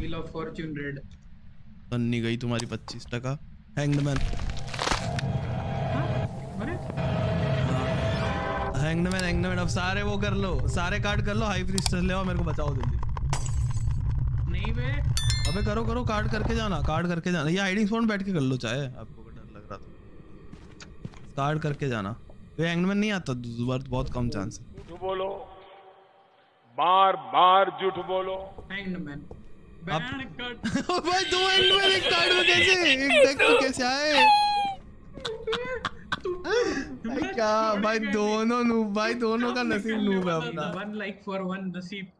Wheel of Fortune Red। नहीं गई तुम्हारी 25%। Hanged Man। Hanged Man। अब सारे वो कर लो, सारे कार्ड कर लो, हाई प्रीस्टेस ले आओ, मेरे को बचाओ जल्दी। नहीं बे। अबे करो करो, कार्ड करके जाना, कार्ड करके जाना। ये हाइडिंग स्पॉट बैठ के कर लो चाहे, आपको डर लग रहा तो कार्ड करके जाना। वे हैंगमैन नहीं आता दोबारा, बहुत कम चांस है। झूठ बोलो, बार बार झूठ बोलो। हैंगमैन बैन कट। भाई दो हैंगमैन एक कार्ड में कैसे, एक डेक में कैसे आए? भाई क्या, भाई दोनों नूब, भाई दोनों का नसीब नूब है अपना। 1 like for 1 नसीब